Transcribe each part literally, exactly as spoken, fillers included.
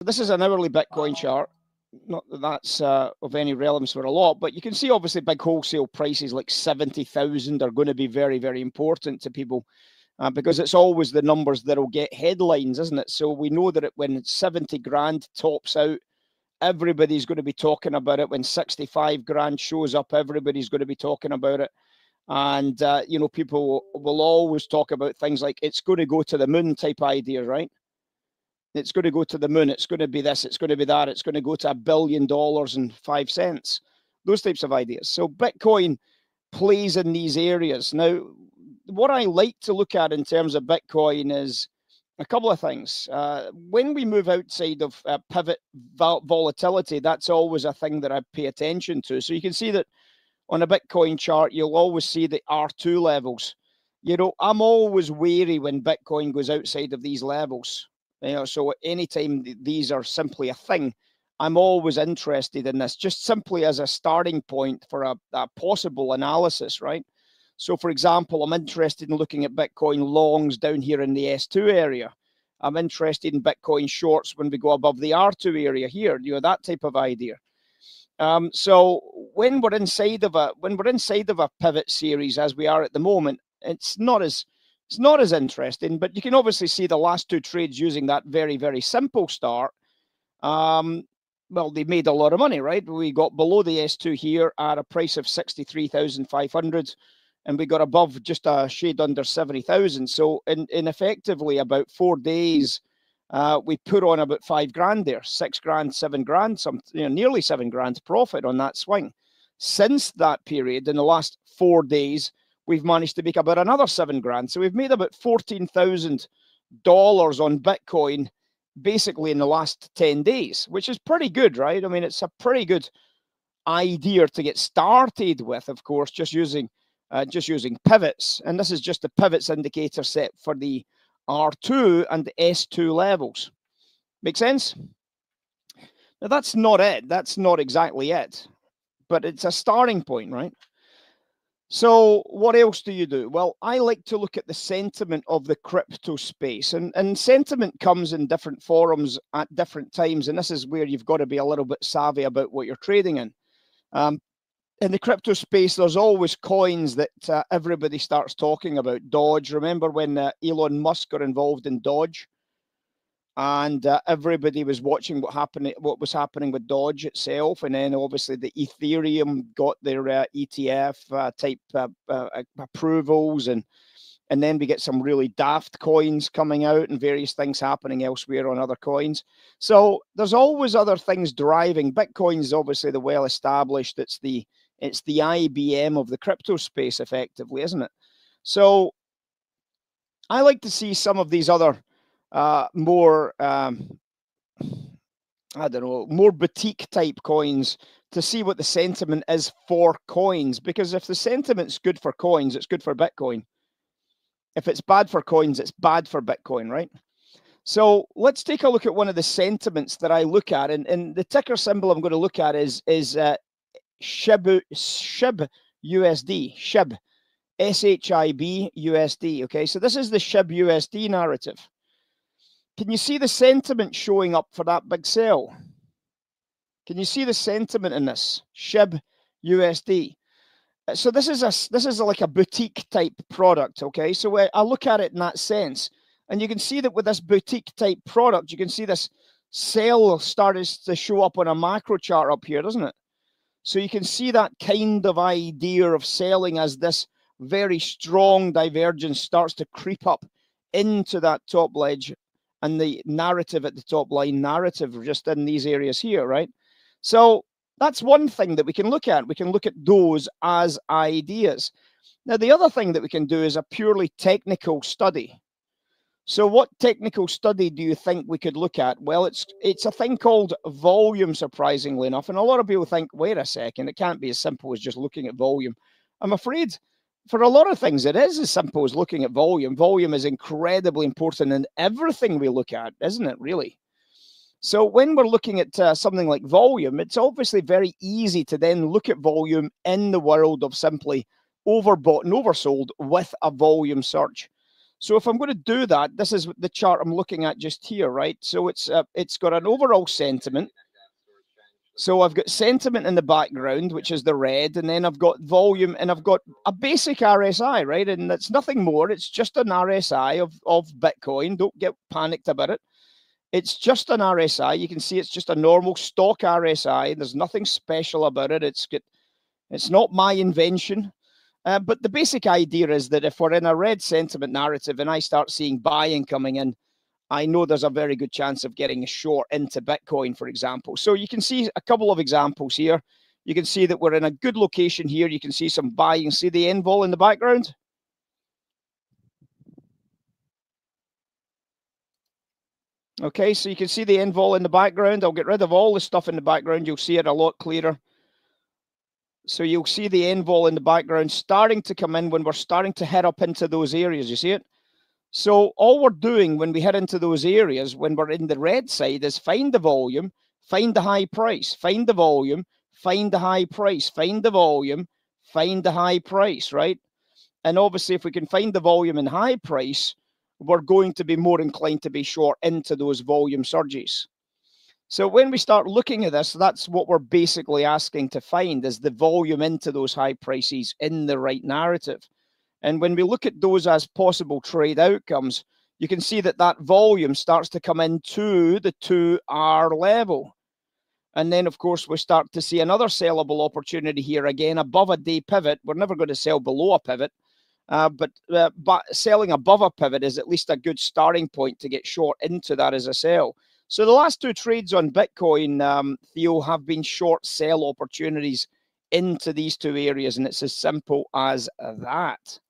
This is an hourly Bitcoin chart. Not that that's uh, of any relevance for a lot, but you can see obviously big wholesale prices like seventy thousand are going to be very, very important to people uh, because it's always the numbers that will get headlines, isn't it? So we know that it, when seventy grand tops out, everybody's going to be talking about it. When sixty-five grand shows up, everybody's going to be talking about it. And, uh, you know, people will always talk about things like it's going to go to the moon type idea, right? It's going to go to the moon, it's going to be this, it's going to be that, it's going to go to a billion dollars and five cents. Those types of ideas. So Bitcoin plays in these areas. Now, what I like to look at in terms of Bitcoin is a couple of things. Uh, when we move outside of uh, pivot vol volatility, that's always a thing that I pay attention to. So you can see that on a Bitcoin chart, you'll always see the R two levels. You know, I'm always wary when Bitcoin goes outside of these levels. You know, so anytime th these are simply a thing, I'm always interested in this, just simply as a starting point for a, a possible analysis, right? So, for example, I'm interested in looking at Bitcoin longs down here in the S two area. I'm interested in Bitcoin shorts when we go above the R two area here, you know, that type of idea. Um, so when we're inside of a when we're inside of a pivot series, as we are at the moment, it's not as It's not as interesting, but you can obviously see the last two trades using that very, very simple start. Um, well, they made a lot of money, right? We got below the S two here at a price of sixty-three thousand five hundred, and we got above just a shade under seventy thousand. So in, in effectively about four days, uh, we put on about five grand there, six grand, seven grand, some, you know, nearly seven grand profit on that swing. Since that period, in the last four days, we've managed to make about another seven grand. So we've made about fourteen thousand dollars on Bitcoin basically in the last ten days, which is pretty good, right? I mean, it's a pretty good idea to get started with, of course, just using uh, just using pivots. And this is just the pivots indicator set for the R two and the S two levels. Make sense? Now, that's not it. That's not exactly it. But it's a starting point, right? So what else do you do? Well, I like to look at the sentiment of the crypto space, and, and sentiment comes in different forums at different times. And this is where you've got to be a little bit savvy about what you're trading in. Um, in the crypto space, there's always coins that uh, everybody starts talking about. Doge. Remember when uh, Elon Musk got involved in Doge? And uh, everybody was watching what happened, what was happening with Doge itself, and then obviously the Ethereum got their uh, E T F uh, type uh, uh, approvals, and and then we get some really daft coins coming out, and various things happening elsewhere on other coins. So there's always other things driving. Bitcoin's obviously the well established. It's the it's the I B M of the crypto space, effectively, isn't it? So I like to see some of these other. Uh, more, um, I don't know, more boutique type coins to see what the sentiment is for coins. Because if the sentiment's good for coins, it's good for Bitcoin. If it's bad for coins, it's bad for Bitcoin, right? So let's take a look at one of the sentiments that I look at. And, and the ticker symbol I'm going to look at is, is uh, SHIB, SHIB U S D, SHIB, S H I B U S D. Okay, so this is the SHIB U S D narrative. Can you see the sentiment showing up for that big sell? Can you see the sentiment in this SHIB U S D? So this is a this is like a boutique type product, okay? So I look at it in that sense, and you can see that with this boutique type product, you can see this sell started to show up on a macro chart up here, doesn't it? So you can see that kind of idea of selling as this very strong divergence starts to creep up into that top ledge. And the narrative at the top line narrative just in these areas here, right? So that's one thing that we can look at. We can look at those as ideas. Now, the other thing that we can do is a purely technical study. So what technical study do you think we could look at? Well, it's it's a thing called volume, surprisingly enough. And a lot of people think, wait a second, it can't be as simple as just looking at volume. I'm afraid for a lot of things, it is as simple as looking at volume. Volume is incredibly important in everything we look at, isn't it, really? So when we're looking at uh, something like volume, it's obviously very easy to then look at volume in the world of simply overbought and oversold with a volume surge. So if I'm going to do that, this is the chart I'm looking at just here, right? So it's uh, it's got an overall sentiment. So I've got sentiment in the background, which is the red, and then I've got volume, and I've got a basic R S I, right? And that's nothing more. It's just an R S I of, of Bitcoin. Don't get panicked about it. It's just an R S I. You can see it's just a normal stock R S I. There's nothing special about it. It's got, it's not my invention. Uh, but the basic idea is that if we're in a red sentiment narrative and I start seeing buying coming in, I know there's a very good chance of getting a short into Bitcoin, for example. So you can see a couple of examples here. You can see that we're in a good location here. You can see some buying. See the end vol in the background? Okay, so you can see the end vol in the background. I'll get rid of all the stuff in the background. You'll see it a lot clearer. So you'll see the end vol in the background starting to come in when we're starting to head up into those areas. You see it? So all we're doing when we head into those areas, when we're in the red side, is find the volume, find the high price, find the volume, find the high price, find the volume, find the high price, right? And obviously, if we can find the volume and high price, we're going to be more inclined to be short into those volume surges. So when we start looking at this, that's what we're basically asking to find, is the volume into those high prices in the right narrative. And when we look at those as possible trade outcomes, you can see that that volume starts to come into the two R level. And then, of course, we start to see another sellable opportunity here again, above a day pivot. We're never going to sell below a pivot, uh, but, uh, but selling above a pivot is at least a good starting point to get short into that as a sell. So the last two trades on Bitcoin, um, Theo, have been short sell opportunities into these two areas, and it's as simple as that.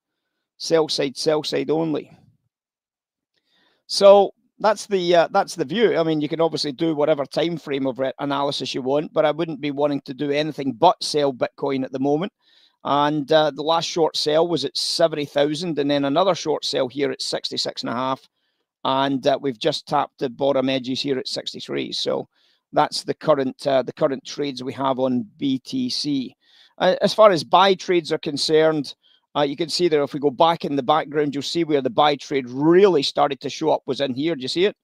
Sell side, sell side only. So that's the uh, that's the view. I mean, you can obviously do whatever time frame of analysis you want, but I wouldn't be wanting to do anything but sell Bitcoin at the moment. And uh, the last short sell was at seventy thousand, and then another short sell here at sixty-six and a half. And uh, we've just tapped the bottom edges here at sixty-three. So that's the current uh, the current trades we have on B T C. Uh, as far as buy trades are concerned, uh, you can see there, if we go back in the background, you'll see where the buy trade really started to show up was in here. Do you see it?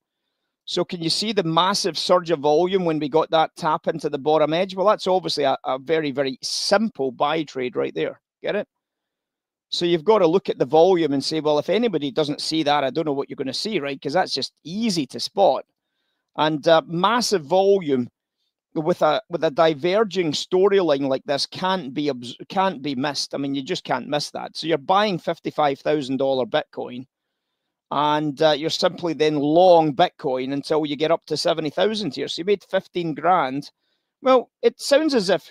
So can you see the massive surge of volume when we got that tap into the bottom edge? Well, that's obviously a, a very, very simple buy trade right there. Get it? So you've got to look at the volume and say, well, if anybody doesn't see that, I don't know what you're going to see, right? Because that's just easy to spot. And uh, massive volume with a with a diverging storyline like this can't be can't be missed. I mean, you just can't miss that. So you're buying fifty-five thousand dollar Bitcoin, and uh, you're simply then long Bitcoin until you get up to seventy thousand here. So you made fifteen grand. Well, it sounds as if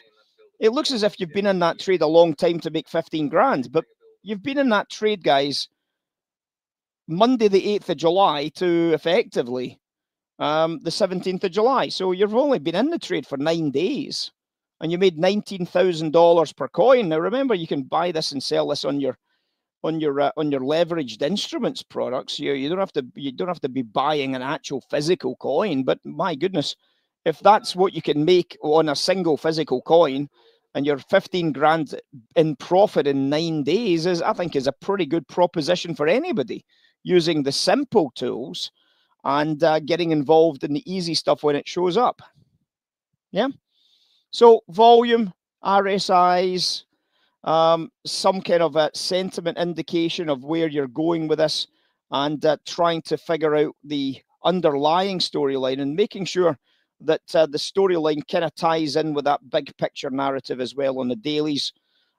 it looks as if you've been in that trade a long time to make fifteen grand, but you've been in that trade, guys, Monday the eighth of July to effectively um, the seventeenth of July. So you've only been in the trade for nine days and you made nineteen thousand dollars per coin. Now, remember, you can buy this and sell this on your on your uh, on your leveraged instruments products. You, you don't have to you don't have to be buying an actual physical coin. But my goodness, if that's what you can make on a single physical coin, and your fifteen grand in profit in nine days is, I think, is a pretty good proposition for anybody using the simple tools and uh, getting involved in the easy stuff when it shows up. Yeah. So volume, R S Is, um, some kind of a sentiment indication of where you're going with this, and uh, trying to figure out the underlying storyline and making sure that uh, the storyline kind of ties in with that big picture narrative as well on the dailies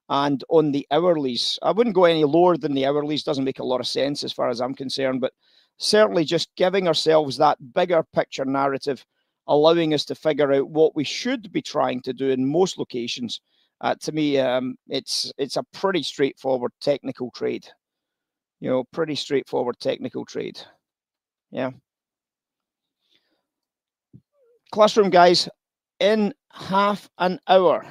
and on the hourlies. I wouldn't go any lower than the hourlies. Doesn't make a lot of sense as far as I'm concerned, but certainly just giving ourselves that bigger picture narrative, allowing us to figure out what we should be trying to do in most locations. Uh, to me, um, it's it's a pretty straightforward technical trade. You know, pretty straightforward technical trade. Yeah. Classroom, guys, in half an hour.